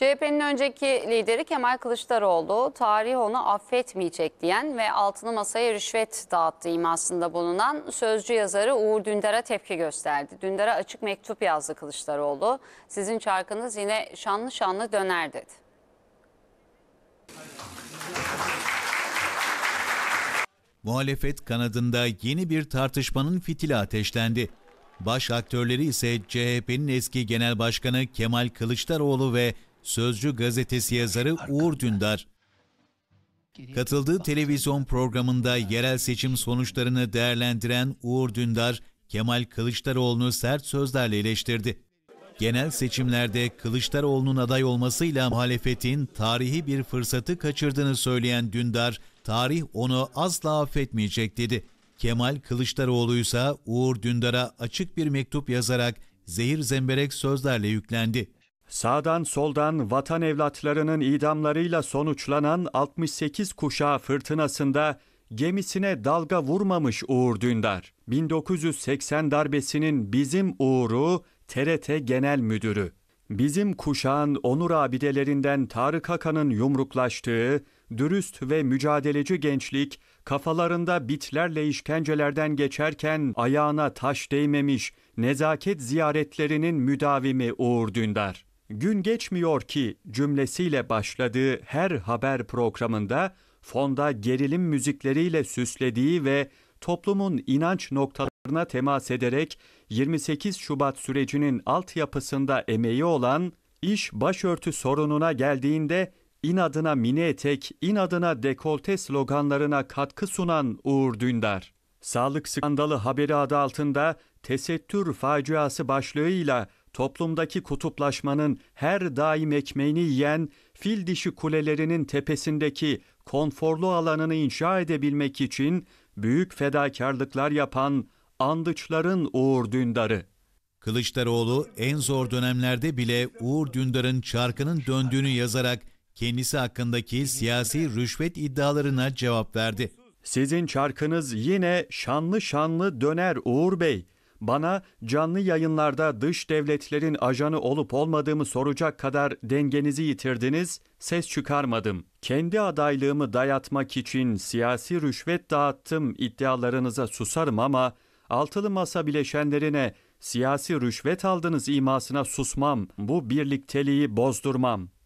CHP'nin önceki lideri Kemal Kılıçdaroğlu, tarih onu affetmeyecek diyen ve altını masaya rüşvet dağıttığı imasında bulunan Sözcü yazarı Uğur Dündar'a tepki gösterdi. Dündar'a açık mektup yazdı Kılıçdaroğlu. Sizin çarkınız yine şanlı şanlı döner dedi. Muhalefet kanadında yeni bir tartışmanın fitili ateşlendi. Baş aktörleri ise CHP'nin eski genel başkanı Kemal Kılıçdaroğlu ve Sözcü gazetesi yazarı Uğur Dündar. Katıldığı televizyon programında yerel seçim sonuçlarını değerlendiren Uğur Dündar, Kemal Kılıçdaroğlu'nu sert sözlerle eleştirdi. Genel seçimlerde Kılıçdaroğlu'nun aday olmasıyla muhalefetin tarihi bir fırsatı kaçırdığını söyleyen Dündar, tarih onu asla affetmeyecek dedi. Kemal Kılıçdaroğlu ise Uğur Dündar'a açık bir mektup yazarak zehir zemberek sözlerle yüklendi. Sağdan soldan vatan evlatlarının idamlarıyla sonuçlanan 68 kuşağı fırtınasında gemisine dalga vurmamış Uğur Dündar. 1980 darbesinin bizim Uğur'u TRT Genel Müdürü. Bizim kuşağın onur abidelerinden Tarık Hakan'ın yumruklaştığı, dürüst ve mücadeleci gençlik, kafalarında bitlerle işkencelerden geçerken ayağına taş değmemiş nezaket ziyaretlerinin müdavimi Uğur Dündar. Gün geçmiyor ki cümlesiyle başladığı her haber programında fonda gerilim müzikleriyle süslediği ve toplumun inanç noktalarına temas ederek 28 Şubat sürecinin altyapısında emeği olan, iş başörtü sorununa geldiğinde inadına mini etek, inadına dekolte sloganlarına katkı sunan Uğur Dündar. Sağlık skandalı haberi adı altında tesettür faciası başlığıyla toplumdaki kutuplaşmanın her daim ekmeğini yiyen, fil dişi kulelerinin tepesindeki konforlu alanını inşa edebilmek için büyük fedakarlıklar yapan andıçların Uğur Dündar'ı. Kılıçdaroğlu en zor dönemlerde bile Uğur Dündar'ın çarkının döndüğünü yazarak kendisi hakkındaki siyasi rüşvet iddialarına cevap verdi. Sizin çarkınız yine şanlı şanlı döner Uğur Bey. Bana canlı yayınlarda dış devletlerin ajanı olup olmadığımı soracak kadar dengenizi yitirdiniz, ses çıkarmadım. Kendi adaylığımı dayatmak için siyasi rüşvet dağıttım iddialarınıza susarım ama altılı masa bileşenlerine siyasi rüşvet aldınız imasına susmam, bu birlikteliği bozdurmam.